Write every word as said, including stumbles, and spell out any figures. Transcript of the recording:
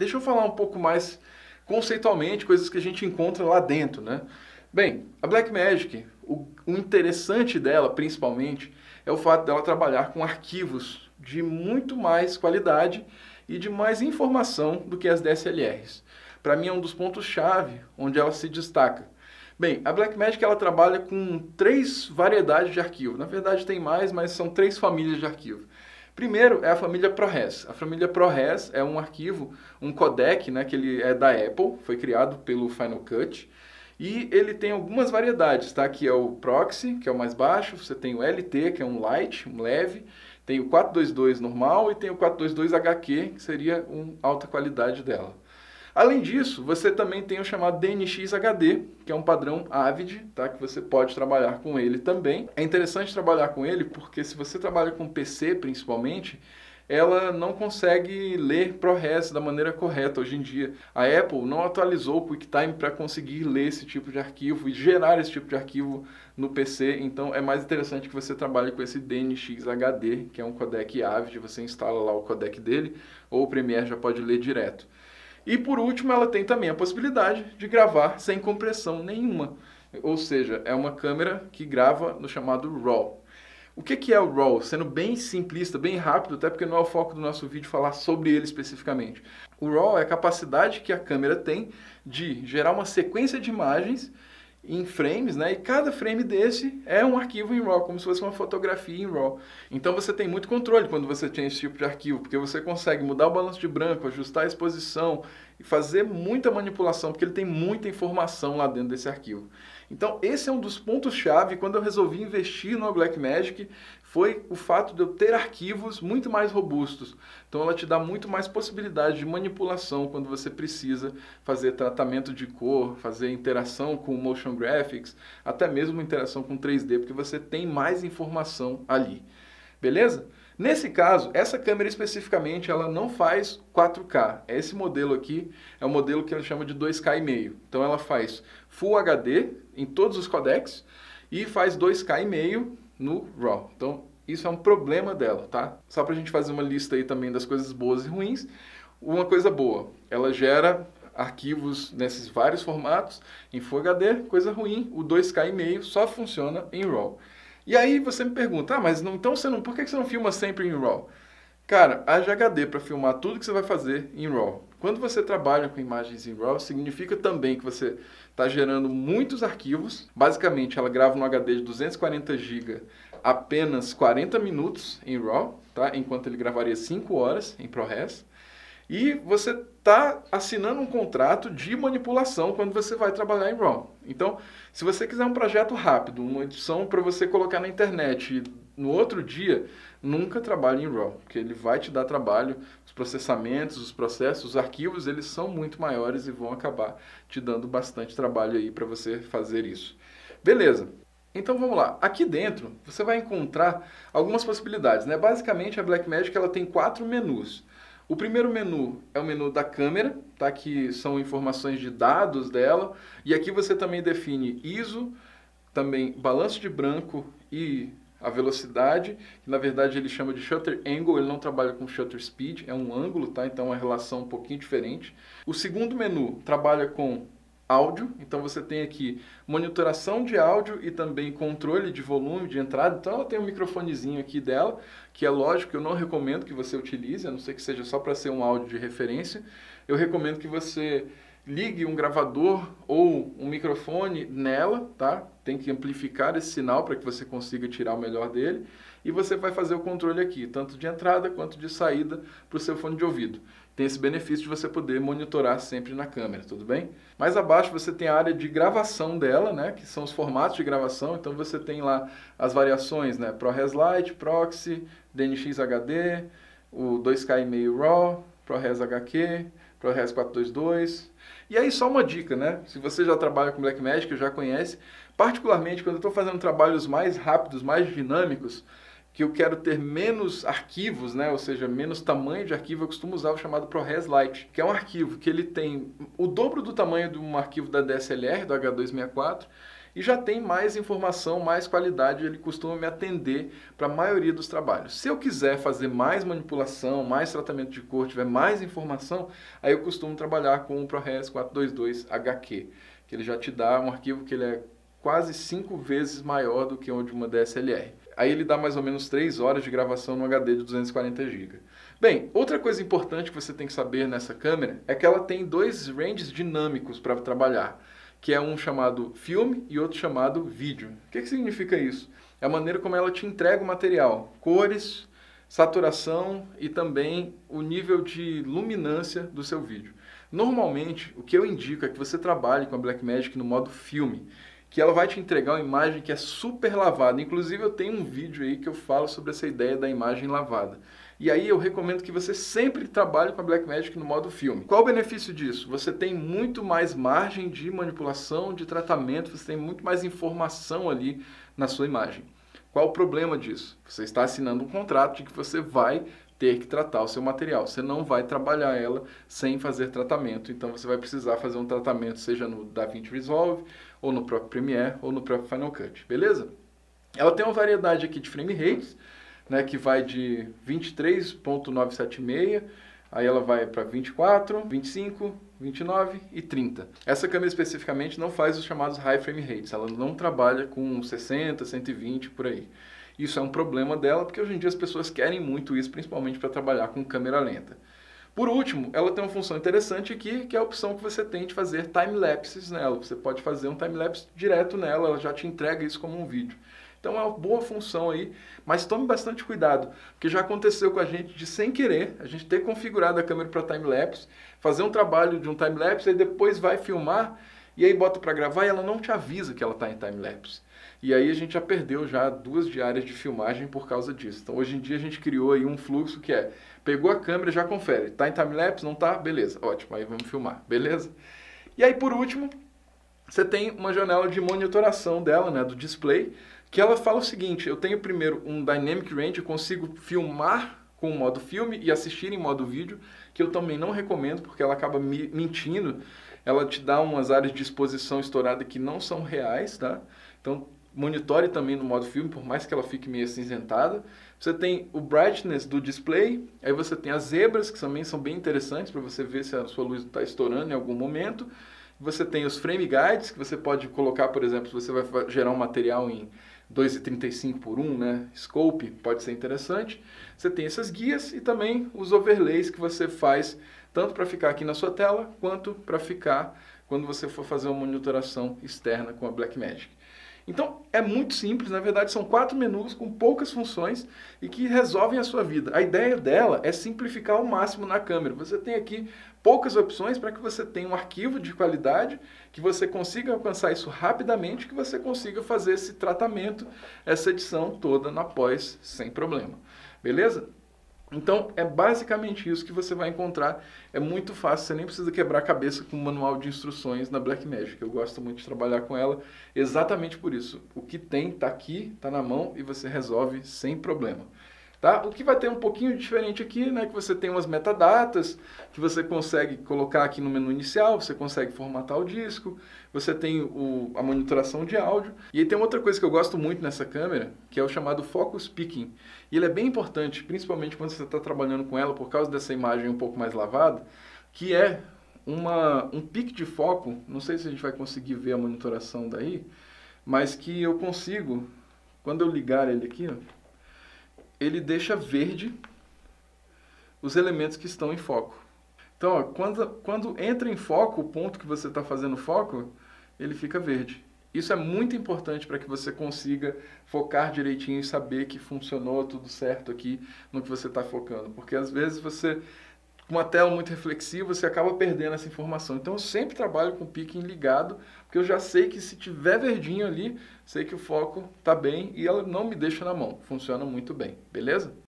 Deixa eu falar um pouco mais conceitualmente, coisas que a gente encontra lá dentro, né? Bem, a Blackmagic, o, o interessante dela, principalmente, é o fato dela trabalhar com arquivos de muito mais qualidade e de mais informação do que as D S L Rs. Para mim é um dos pontos-chave onde ela se destaca. Bem, a Blackmagic ela trabalha com três variedades de arquivo. Na verdade tem mais, mas são três famílias de arquivo. Primeiro é a família ProRes. A família ProRes é um arquivo, um codec, né, que ele é da Apple, foi criado pelo Final Cut. E ele tem algumas variedades, tá? Aqui é o Proxy, que é o mais baixo, você tem o L T, que é um light, um leve, tem o quatrocentos e vinte e dois normal e tem o quatrocentos e vinte e dois H Q, que seria uma alta qualidade dela. Além disso, você também tem o chamado D N X H D, que é um padrão Avid, tá? Que você pode trabalhar com ele também. É interessante trabalhar com ele porque se você trabalha com P C, principalmente, ela não consegue ler ProRes da maneira correta hoje em dia. A Apple não atualizou o QuickTime para conseguir ler esse tipo de arquivo e gerar esse tipo de arquivo no P C, então é mais interessante que você trabalhe com esse D N X H D, que é um codec Avid, você instala lá o codec dele, ou o Premiere já pode ler direto. E por último, ela tem também a possibilidade de gravar sem compressão nenhuma, ou seja, é uma câmera que grava no chamado RAW. O que é o RAW? Sendo bem simplista, bem rápido, até porque não é o foco do nosso vídeo falar sobre ele especificamente. O RAW é a capacidade que a câmera tem de gerar uma sequência de imagens em frames, né? E cada frame desse é um arquivo em RAW, como se fosse uma fotografia em RAW. Então você tem muito controle quando você tem esse tipo de arquivo, porque você consegue mudar o balanço de branco, ajustar a exposição e fazer muita manipulação, porque ele tem muita informação lá dentro desse arquivo. Então esse é um dos pontos-chave quando eu resolvi investir no Blackmagic, foi o fato de eu ter arquivos muito mais robustos. Então ela te dá muito mais possibilidade de manipulação quando você precisa fazer tratamento de cor, fazer interação com motion graphics, até mesmo interação com três D, porque você tem mais informação ali. Beleza? Nesse caso, essa câmera especificamente, ela não faz quatro K. Esse modelo aqui é o modelo que ela chama de dois K e meio. Então ela faz Full H D em todos os codecs e faz dois K e meio no RAW. Então, isso é um problema dela, tá? Só pra gente fazer uma lista aí também das coisas boas e ruins. Uma coisa boa, ela gera arquivos nesses vários formatos em Full H D. Coisa ruim, o dois K e meio só funciona em RAW. E aí você me pergunta, ah, mas não, então você não, por que você não filma sempre em RAW? Cara, haja H D para filmar tudo que você vai fazer em RAW. Quando você trabalha com imagens em RAW, significa também que você está gerando muitos arquivos. Basicamente, ela grava no H D de duzentos e quarenta gigas apenas quarenta minutos em RAW, tá? Enquanto ele gravaria cinco horas em ProRes. E você está assinando um contrato de manipulação quando você vai trabalhar em RAW. Então, se você quiser um projeto rápido, uma edição para você colocar na internet e no outro dia, nunca trabalhe em RAW, porque ele vai te dar trabalho, os processamentos, os processos, os arquivos, eles são muito maiores e vão acabar te dando bastante trabalho aí para você fazer isso. Beleza. Então vamos lá, aqui dentro você vai encontrar algumas possibilidades, né? Basicamente a Blackmagic ela tem quatro menus. O primeiro menu é o menu da câmera, tá? Que são informações de dados dela. E aqui você também define I S O, também balanço de branco e a velocidade. Que na verdade ele chama de shutter angle, ele não trabalha com shutter speed, é um ângulo, tá? Então é uma relação um pouquinho diferente. O segundo menu trabalha com áudio, então você tem aqui monitoração de áudio e também controle de volume, de entrada. Então ela tem um microfonezinho aqui dela, que é lógico que eu não recomendo que você utilize, a não ser que seja só para ser um áudio de referência. Eu recomendo que você ligue um gravador ou um microfone nela, tá? Tem que amplificar esse sinal para que você consiga tirar o melhor dele. E você vai fazer o controle aqui, tanto de entrada quanto de saída para o seu fone de ouvido. Tem esse benefício de você poder monitorar sempre na câmera, tudo bem? Mais abaixo você tem a área de gravação dela, né? Que são os formatos de gravação. Então você tem lá as variações, né? ProRes Lite, Proxy, D N X H D, o dois K e meio RAW, ProRes H Q, ProRes quatrocentos e vinte e dois. E aí só uma dica, né? Se você já trabalha com Blackmagic, já conhece. Particularmente quando eu estou fazendo trabalhos mais rápidos, mais dinâmicos, que eu quero ter menos arquivos, né? Ou seja, menos tamanho de arquivo, eu costumo usar o chamado ProRes Lite, que é um arquivo que ele tem o dobro do tamanho de um arquivo da D S L R, do H duzentos e sessenta e quatro, e já tem mais informação, mais qualidade, ele costuma me atender para a maioria dos trabalhos. Se eu quiser fazer mais manipulação, mais tratamento de cor, tiver mais informação, aí eu costumo trabalhar com o ProRes quatrocentos e vinte e dois H Q, que ele já te dá um arquivo que ele é quase cinco vezes maior do que onde uma D S L R. Aí ele dá mais ou menos três horas de gravação no H D de duzentos e quarenta gigas. Bem, outra coisa importante que você tem que saber nessa câmera é que ela tem dois ranges dinâmicos para trabalhar, que é um chamado filme e outro chamado vídeo. O que que significa isso? É a maneira como ela te entrega o material, cores, saturação e também o nível de luminância do seu vídeo. Normalmente, o que eu indico é que você trabalhe com a Blackmagic no modo filme, que ela vai te entregar uma imagem que é super lavada. Inclusive eu tenho um vídeo aí que eu falo sobre essa ideia da imagem lavada. E aí eu recomendo que você sempre trabalhe com a Blackmagic no modo filme. Qual o benefício disso? Você tem muito mais margem de manipulação, de tratamento, você tem muito mais informação ali na sua imagem. Qual o problema disso? Você está assinando um contrato de que você vai ter que tratar o seu material. Você não vai trabalhar ela sem fazer tratamento, então você vai precisar fazer um tratamento seja no DaVinci Resolve, ou no próprio Premiere, ou no próprio Final Cut, beleza? Ela tem uma variedade aqui de frame rates, né, que vai de vinte e três ponto novecentos e setenta e seis, aí ela vai para vinte e quatro, vinte e cinco, vinte e nove e trinta. Essa câmera especificamente não faz os chamados high frame rates, ela não trabalha com sessenta, cento e vinte, por aí. Isso é um problema dela, porque hoje em dia as pessoas querem muito isso, principalmente para trabalhar com câmera lenta. Por último, ela tem uma função interessante aqui, que é a opção que você tem de fazer time-lapses nela. Você pode fazer um time-lapse direto nela, ela já te entrega isso como um vídeo. Então é uma boa função aí, mas tome bastante cuidado, porque já aconteceu com a gente de, sem querer, a gente ter configurado a câmera para time-lapse, fazer um trabalho de um time-lapse, e depois vai filmar, e aí bota para gravar e ela não te avisa que ela está em time-lapse. E aí a gente já perdeu já duas diárias de filmagem por causa disso. Então hoje em dia a gente criou aí um fluxo que é, pegou a câmera, já confere, está em time-lapse, não está? Beleza, ótimo, aí vamos filmar, beleza? E aí por último, você tem uma janela de monitoração dela, né, do display, que ela fala o seguinte, eu tenho primeiro um Dynamic Range, eu consigo filmar com o modo filme e assistir em modo vídeo, que eu também não recomendo porque ela acaba me mentindo, ela te dá umas áreas de exposição estourada que não são reais, tá? Então monitore também no modo filme, por mais que ela fique meio acinzentada. Você tem o brightness do display, aí você tem as zebras, que também são bem interessantes para você ver se a sua luz está estourando em algum momento. Você tem os frame guides, que você pode colocar, por exemplo, se você vai gerar um material em dois e trinta e cinco por um, né? Scope, pode ser interessante. Você tem essas guias e também os overlays que você faz, tanto para ficar aqui na sua tela, quanto para ficar quando você for fazer uma monitoração externa com a Blackmagic. Então é muito simples, na verdade são quatro menus com poucas funções e que resolvem a sua vida. A ideia dela é simplificar ao máximo na câmera. Você tem aqui poucas opções para que você tenha um arquivo de qualidade, que você consiga alcançar isso rapidamente, que você consiga fazer esse tratamento, essa edição toda na pós sem problema. Beleza? Então é basicamente isso que você vai encontrar, é muito fácil, você nem precisa quebrar a cabeça com o manual de instruções na Blackmagic. Eu gosto muito de trabalhar com ela exatamente por isso, o que tem está aqui, está na mão e você resolve sem problema. Tá? O que vai ter um pouquinho diferente aqui, né, que você tem umas metadatas, que você consegue colocar aqui no menu inicial, você consegue formatar o disco, você tem o, a monitoração de áudio. E aí tem outra coisa que eu gosto muito nessa câmera, que é o chamado Focus Peaking. E ele é bem importante, principalmente quando você está trabalhando com ela, por causa dessa imagem um pouco mais lavada, que é uma, um pique de foco, não sei se a gente vai conseguir ver a monitoração daí, mas que eu consigo, quando eu ligar ele aqui, ó, ele deixa verde os elementos que estão em foco. Então, ó, quando, quando entra em foco o ponto que você está fazendo foco, ele fica verde. Isso é muito importante para que você consiga focar direitinho e saber que funcionou tudo certo aqui no que você está focando. Porque às vezes você, com uma tela muito reflexiva, você acaba perdendo essa informação. Então eu sempre trabalho com o peaking ligado, porque eu já sei que se tiver verdinho ali, sei que o foco está bem e ela não me deixa na mão. Funciona muito bem, beleza?